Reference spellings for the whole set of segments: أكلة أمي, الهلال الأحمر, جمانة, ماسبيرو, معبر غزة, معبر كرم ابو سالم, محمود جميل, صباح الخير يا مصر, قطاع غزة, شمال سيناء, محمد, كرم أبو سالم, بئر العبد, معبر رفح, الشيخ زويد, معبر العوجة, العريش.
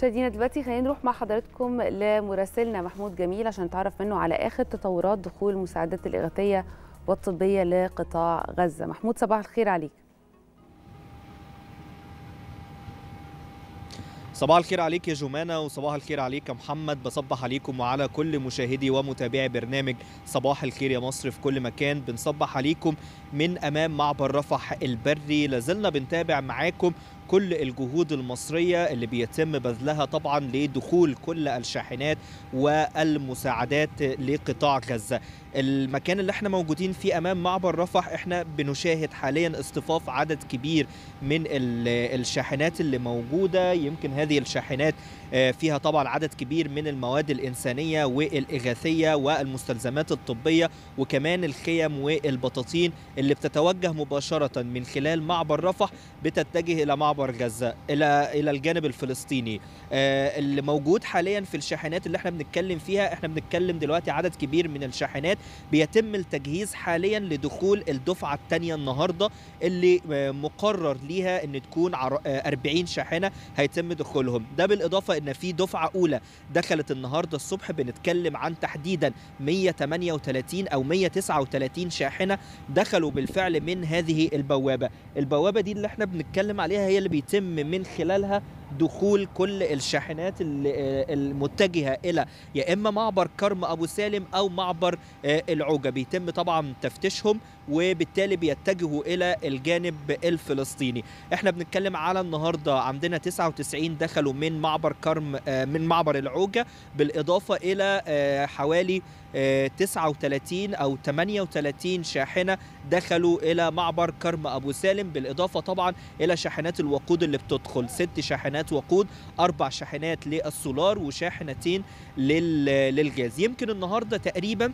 مشاهدينا دلوقتي خلينا نروح مع حضراتكم لمراسلنا محمود جميل عشان نتعرف منه على آخر تطورات دخول المساعدات الإغاثية والطبية لقطاع غزة. محمود صباح الخير عليك. صباح الخير عليك يا جمانة وصباح الخير عليك يا محمد. بصبح عليكم وعلى كل مشاهدي ومتابعي برنامج صباح الخير يا مصر في كل مكان. بنصبح عليكم من أمام معبر رفح البري. لازلنا بنتابع معاكم كل الجهود المصرية اللي بيتم بذلها طبعا لدخول كل الشاحنات والمساعدات لقطاع غزة. المكان اللي احنا موجودين فيه امام معبر رفح احنا بنشاهد حاليا اصطفاف عدد كبير من الشاحنات اللي موجودة. يمكن هذه الشاحنات فيها طبعا عدد كبير من المواد الإنسانية والإغاثية والمستلزمات الطبية وكمان الخيم والبطاطين اللي بتتوجه مباشرة من خلال معبر رفح بتتجه إلى معبر غزة إلى الجانب الفلسطيني. اللي موجود حاليا في الشاحنات اللي احنا بنتكلم فيها، احنا بنتكلم دلوقتي عدد كبير من الشاحنات بيتم التجهيز حاليا لدخول الدفعة الثانية النهاردة اللي مقرر ليها ان تكون 40 شاحنة هيتم دخولهم. ده بالإضافة ان في دفعه اولى دخلت النهارده الصبح، بنتكلم عن تحديدا 138 او 139 شاحنه دخلوا بالفعل من هذه البوابه. البوابه دي اللي احنا بنتكلم عليها هي اللي بيتم من خلالها دخول كل الشاحنات المتجهه الى يا اما معبر كرم ابو سالم او معبر العوجة. بيتم طبعا تفتيشهم وبالتالي بيتجهوا الى الجانب الفلسطيني. احنا بنتكلم على النهارده عندنا 99 دخلوا من معبر كرم من معبر العوجة، بالاضافه الى حوالي 39 او 38 شاحنه دخلوا الى معبر كرم ابو سالم، بالاضافه طبعا الى شاحنات الوقود اللي بتدخل 6 شاحنات وقود، 4 شاحنات للسولار وشاحنتين للغاز. يمكن النهارده تقريبا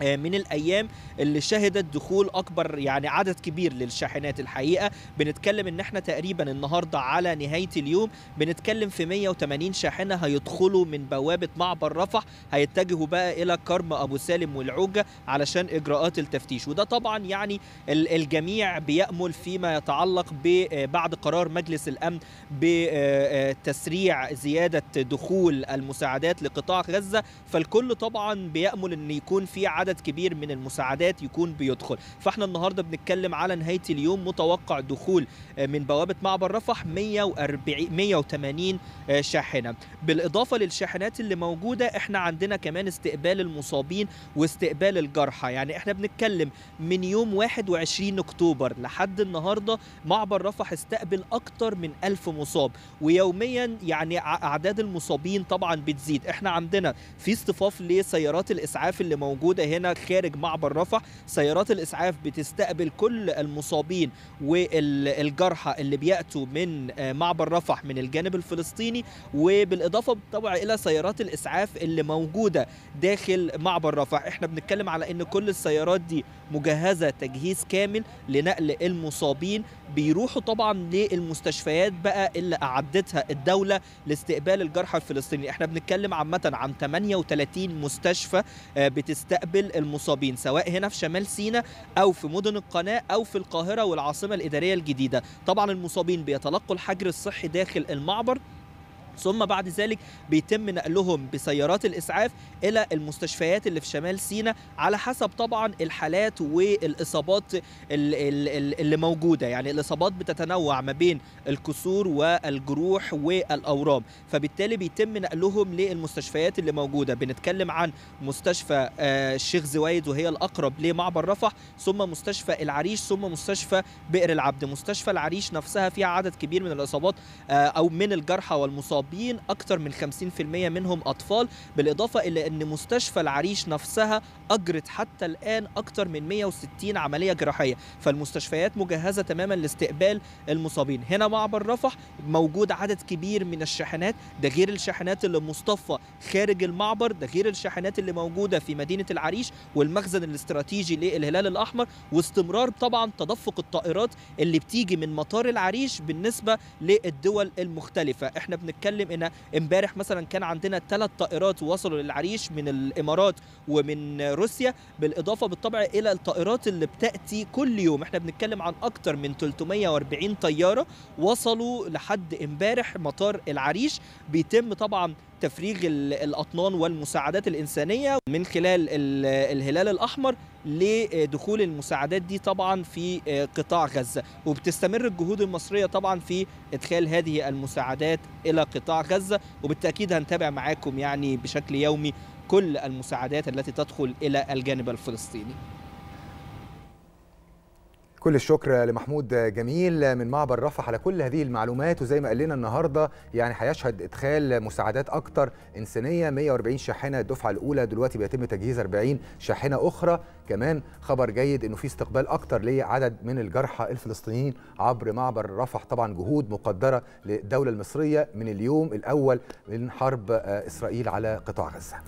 من الأيام اللي شهدت دخول أكبر يعني عدد كبير للشاحنات. الحقيقة بنتكلم إن احنا تقريبا النهاردة على نهاية اليوم بنتكلم في 180 شاحنة هيدخلوا من بوابة معبر رفح، هيتجهوا بقى إلى كرم أبو سالم والعوجة علشان إجراءات التفتيش. وده طبعا يعني الجميع بيأمل فيما يتعلق بعد قرار مجلس الأمن بتسريع زيادة دخول المساعدات لقطاع غزة، فالكل طبعا بيأمل إن يكون في عدد كبير من المساعدات يكون بيدخل. فاحنا النهارده بنتكلم على نهايه اليوم متوقع دخول من بوابه معبر رفح 180 شاحنه. بالاضافه للشاحنات اللي موجوده احنا عندنا كمان استقبال المصابين واستقبال الجرحى. يعني احنا بنتكلم من يوم 21 اكتوبر لحد النهارده معبر رفح استقبل اكتر من 1000 مصاب، ويوميا يعني اعداد المصابين طبعا بتزيد. احنا عندنا في اصطفاف لسيارات الاسعاف اللي موجوده هنا خارج معبر رفح، سيارات الإسعاف بتستقبل كل المصابين والجرحى اللي بيأتوا من معبر رفح من الجانب الفلسطيني، وبالإضافة طبعا إلى سيارات الإسعاف اللي موجودة داخل معبر رفح. احنا بنتكلم على إن كل السيارات دي مجهزة تجهيز كامل لنقل المصابين، بيروحوا طبعا للمستشفيات بقى اللي أعدتها الدولة لاستقبال الجرحى الفلسطيني. احنا بنتكلم عامة عن 38 مستشفى بتستقبل المصابين سواء هنا في شمال سيناء أو في مدن القناة أو في القاهرة والعاصمة الإدارية الجديدة. طبعا المصابين بيتلقوا الحجر الصحي داخل المعبر، ثم بعد ذلك بيتم نقلهم بسيارات الإسعاف إلى المستشفيات اللي في شمال سيناء على حسب طبعا الحالات والإصابات اللي موجودة. يعني الإصابات بتتنوع ما بين الكسور والجروح والأورام، فبالتالي بيتم نقلهم للمستشفيات اللي موجودة. بنتكلم عن مستشفى الشيخ زويد وهي الأقرب لمعبر رفح، ثم مستشفى العريش، ثم مستشفى بئر العبد. مستشفى العريش نفسها فيها عدد كبير من الإصابات أو من الجرحى والمصابين، أكثر من 50% منهم أطفال، بالإضافة إلى أن مستشفى العريش نفسها أجرت حتى الآن أكثر من 160 عملية جراحية، فالمستشفيات مجهزة تماما لاستقبال المصابين. هنا معبر رفح موجود عدد كبير من الشاحنات، ده غير الشاحنات اللي مصطفى خارج المعبر، ده غير الشاحنات اللي موجودة في مدينة العريش والمخزن الاستراتيجي للهلال الأحمر، واستمرار طبعا تدفق الطائرات اللي بتيجي من مطار العريش بالنسبة للدول المختلفة. احنا بنتكلم بنتكلم ان امبارح مثلا كان عندنا 3 طائرات وصلوا للعريش من الامارات ومن روسيا، بالاضافه بالطبع الى الطائرات اللي بتاتي كل يوم. احنا بنتكلم عن اكثر من 340 طياره وصلوا لحد امبارح مطار العريش. بيتم طبعا تفريغ الأطنان والمساعدات الإنسانية من خلال الهلال الأحمر لدخول المساعدات دي طبعا في قطاع غزة، وبتستمر الجهود المصرية طبعا في إدخال هذه المساعدات إلى قطاع غزة، وبالتأكيد هنتابع معاكم يعني بشكل يومي كل المساعدات التي تدخل إلى الجانب الفلسطيني. كل الشكر لمحمود جميل من معبر رفح على كل هذه المعلومات. وزي ما قال لنا النهارده يعني هيشهد ادخال مساعدات اكتر انسانيه، 140 شاحنه الدفعه الاولى، دلوقتي بيتم تجهيز 40 شاحنه اخرى. كمان خبر جيد انه في استقبال اكتر لعدد من الجرحى الفلسطينيين عبر معبر رفح، طبعا جهود مقدره للدوله المصريه من اليوم الاول من حرب اسرائيل على قطاع غزه.